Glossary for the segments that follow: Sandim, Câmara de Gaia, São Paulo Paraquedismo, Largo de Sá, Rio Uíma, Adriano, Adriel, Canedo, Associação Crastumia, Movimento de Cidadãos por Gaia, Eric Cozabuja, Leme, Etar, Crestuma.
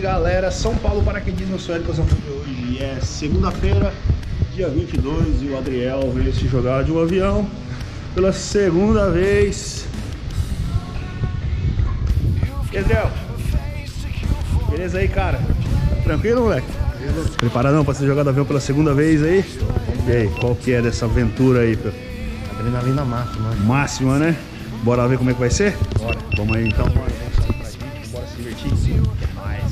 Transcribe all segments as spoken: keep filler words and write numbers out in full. aí, galera, São Paulo Paraquedismo, eu sou Eric Cozabuja. Hoje é segunda-feira, dia vinte e dois, e o Adriel veio se jogar de um avião pela segunda vez. E aí, Adriel? Beleza aí, cara? Tranquilo, moleque? Preparadão pra ser jogado avião pela segunda vez aí? E aí, qual que é dessa aventura aí? Adrenalina máxima. Máxima, né? Bora ver como é que vai ser? Bora. Vamos aí, então. Bora se divertir. Mas,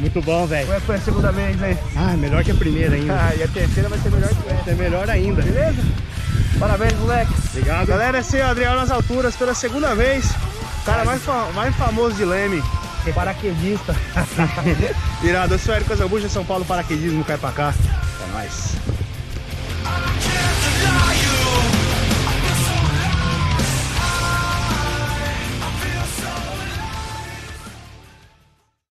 muito bom, velho. Foi a segunda vez aí. Ah, melhor que a primeira ainda. Ah, e a terceira vai ser melhor que essa. Vai ser melhor ainda. Beleza? Parabéns, moleque. Obrigado. Galera, esse é o Adriano nas alturas pela segunda vez. O cara mais, fam mais famoso de Leme. Paraquedista. Irado, eu sou Eric Cozabuja, São Paulo Paraquedismo, cai pra cá. É nóis.